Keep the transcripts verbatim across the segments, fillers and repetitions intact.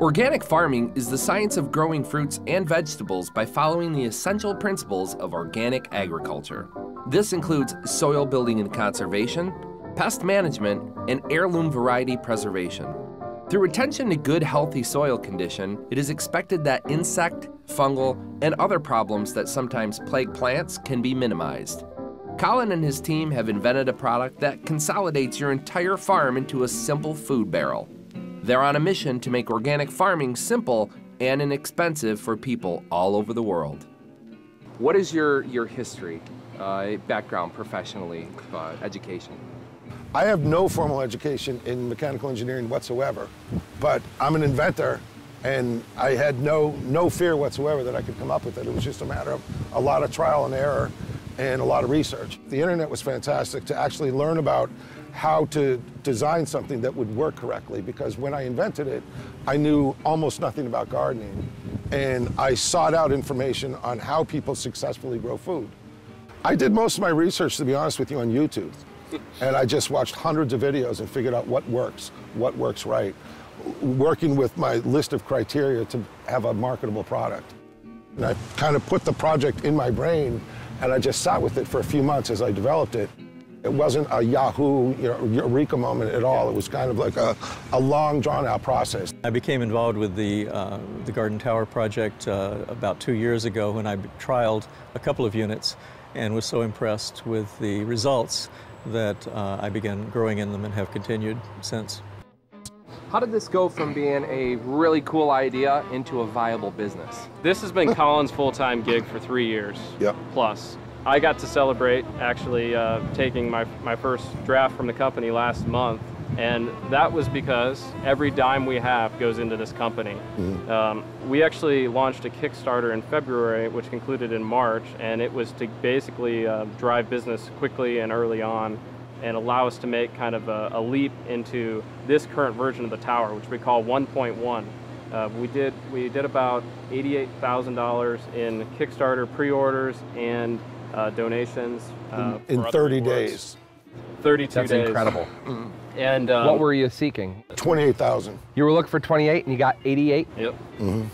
Organic farming is the science of growing fruits and vegetables by following the essential principles of organic agriculture. This includes soil building and conservation, pest management, and heirloom variety preservation. Through attention to good, healthy soil condition, it is expected that insect, fungal, and other problems that sometimes plague plants can be minimized. Colin and his team have invented a product that consolidates your entire farm into a simple food barrel. They're on a mission to make organic farming simple and inexpensive for people all over the world. What is your, your history, uh, background, professionally, uh, education? I have no formal education in mechanical engineering whatsoever, but I'm an inventor, and I had no, no fear whatsoever that I could come up with it. It was just a matter of a lot of trial and error and a lot of research. The internet was fantastic to actually learn about how to design something that would work correctly, because when I invented it, I knew almost nothing about gardening, and I sought out information on how people successfully grow food. I did most of my research, to be honest with you, on YouTube, and I just watched hundreds of videos and figured out what works, what works right, working with my list of criteria to have a marketable product. And I kind of put the project in my brain, and I just sat with it for a few months as I developed it. It wasn't a Yahoo, you know, eureka moment at all. It was kind of like a, a long, drawn-out process. I became involved with the, uh, the Garden Tower Project uh, about two years ago when I trialed a couple of units and was so impressed with the results that uh, I began growing in them and have continued since. How did this go from being a really cool idea into a viable business? This has been Colin's full-time gig for three years yep. plus. I got to celebrate actually uh, taking my, my first draft from the company last month, and that was because every dime we have goes into this company. Mm-hmm. um, we actually launched a Kickstarter in February, which concluded in March, and it was to basically uh, drive business quickly and early on and allow us to make kind of a, a leap into this current version of the tower, which we call one point one. Uh, we did we did about eighty-eight thousand dollars in Kickstarter pre-orders and uh, donations. Uh, in in thirty days. thirty-two That's days. That's incredible. Mm. And um, what were you seeking? twenty-eight thousand. You were looking for twenty-eight and you got eighty-eight? Yep. Mm-hmm.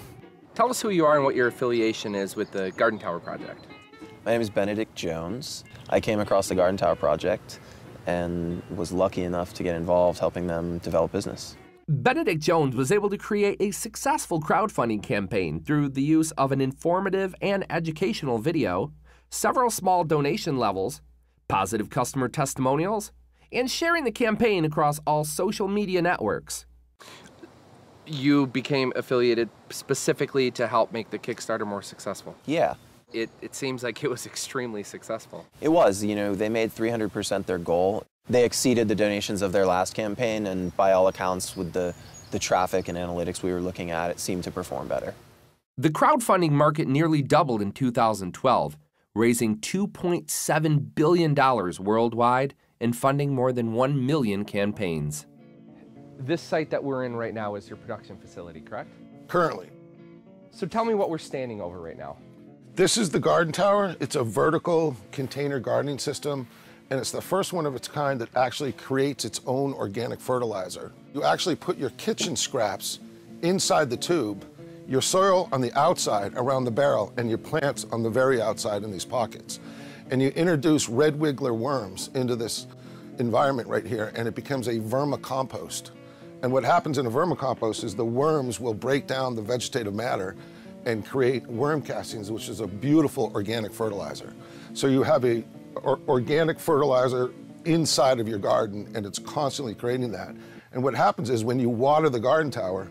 Tell us who you are and what your affiliation is with the Garden Tower Project. My name is Benedict Jones. I came across the Garden Tower Project and was lucky enough to get involved helping them develop business. Benedict Jones was able to create a successful crowdfunding campaign through the use of an informative and educational video, several small donation levels, positive customer testimonials, and sharing the campaign across all social media networks. You became affiliated specifically to help make the Kickstarter more successful. Yeah. It, it seems like it was extremely successful. It was, you know, they made three hundred percent their goal. They exceeded the donations of their last campaign, and by all accounts, with the, the traffic and analytics we were looking at, it seemed to perform better. The crowdfunding market nearly doubled in two thousand twelve, raising two point seven billion dollars worldwide and funding more than one million campaigns. This site that we're in right now is your production facility, correct? Currently. So tell me what we're standing over right now. This is the Garden Tower. It's a vertical container gardening system, and it's the first one of its kind that actually creates its own organic fertilizer. You actually put your kitchen scraps inside the tube, your soil on the outside around the barrel, and your plants on the very outside in these pockets. And you introduce red wiggler worms into this environment right here, and it becomes a vermicompost. And what happens in a vermicompost is the worms will break down the vegetative matter and create worm castings, which is a beautiful organic fertilizer. So you have a or, organic fertilizer inside of your garden, and it's constantly creating that. And what happens is when you water the garden tower,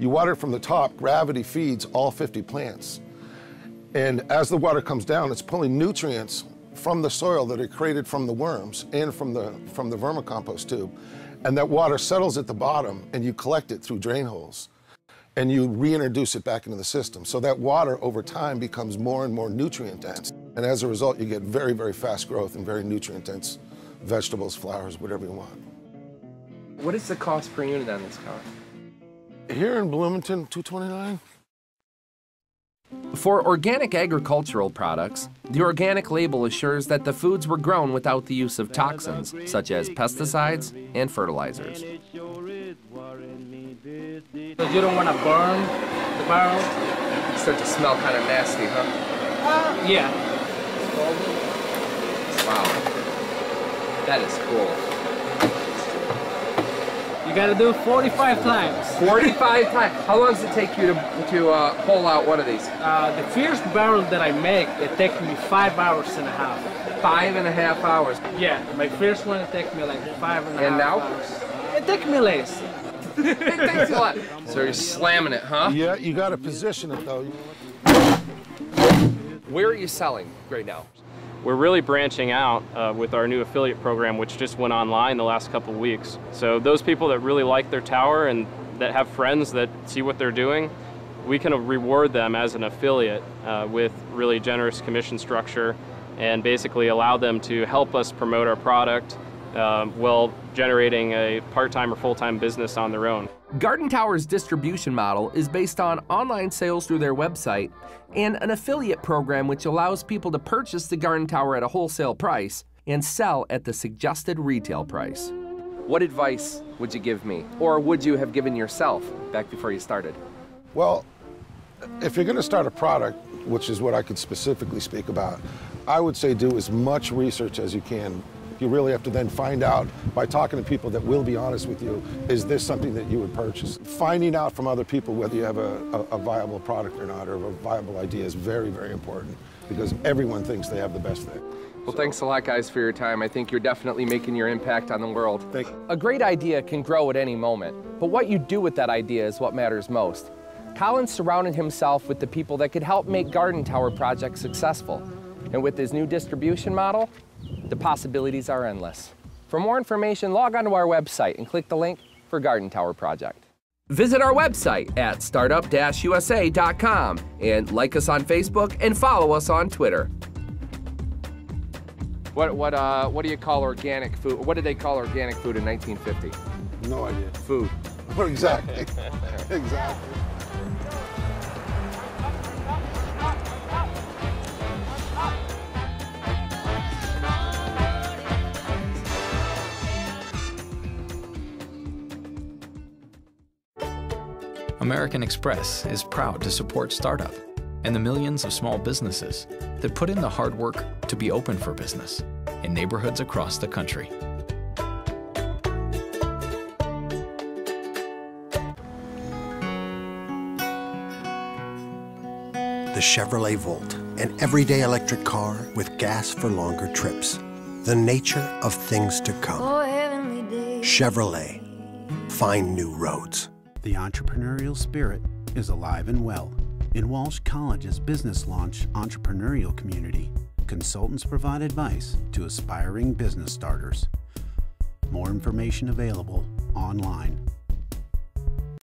you water it from the top, gravity feeds all fifty plants. And as the water comes down, it's pulling nutrients from the soil that are created from the worms and from the, from the vermicompost tube. And that water settles at the bottom, and you collect it through drain holes, and you reintroduce it back into the system. So that water over time becomes more and more nutrient dense. And as a result, you get very, very fast growth and very nutrient dense vegetables, flowers, whatever you want. What is the cost per unit on this car? Here in Bloomington, two hundred twenty-nine dollars. For organic agricultural products, the organic label assures that the foods were grown without the use of toxins, such as pesticides and fertilizers. Because you don't want to burn the barrel. It starts to smell kind of nasty, huh? Uh, yeah. Wow. That is cool. You got to do forty-five times. forty-five times. How long does it take you to, to uh, pull out one of these? Uh, the first barrel that I make, it takes me five hours and a half. Five and a half hours? Yeah. My first one, it takes me like five and a and half now? hours. And now? It takes me less. It takes a lot. So you're slamming it, huh? Yeah, you got to position it, though. Where are you selling right now? We're really branching out uh, with our new affiliate program, which just went online the last couple of weeks. So those people that really like their tower and that have friends that see what they're doing, we can reward them as an affiliate uh, with really generous commission structure and basically allow them to help us promote our product Uh, while generating a part-time or full-time business on their own. Garden Tower's distribution model is based on online sales through their website and an affiliate program which allows people to purchase the Garden Tower at a wholesale price and sell at the suggested retail price. What advice would you give me, or would you have given yourself back before you started? Well, if you're going to start a product, which is what I could specifically speak about, I would say do as much research as you can. You really have to then find out by talking to people that will be honest with you, is this something that you would purchase? Finding out from other people whether you have a, a, a viable product or not, or a viable idea is very, very important, because everyone thinks they have the best thing. Well, so. Thanks a lot, guys, for your time. I think you're definitely making your impact on the world. Thank you. A great idea can grow at any moment, but what you do with that idea is what matters most. Colin surrounded himself with the people that could help make Garden Tower Project successful, and with his new distribution model, the possibilities are endless. For more information, log onto our website and click the link for Garden Tower Project. Visit our website at startup dash U S A dot com and like us on Facebook and follow us on Twitter. What what uh what do you call organic food? What did they call organic food in nineteen fifty? No idea. Food. Well, exactly. Exactly. American Express is proud to support startup and the millions of small businesses that put in the hard work to be open for business in neighborhoods across the country. The Chevrolet Volt, an everyday electric car with gas for longer trips. The nature of things to come. Oh, heavenly day. Chevrolet, find new roads. The entrepreneurial spirit is alive and well. In Walsh College's Business Launch entrepreneurial community, consultants provide advice to aspiring business starters. More information available online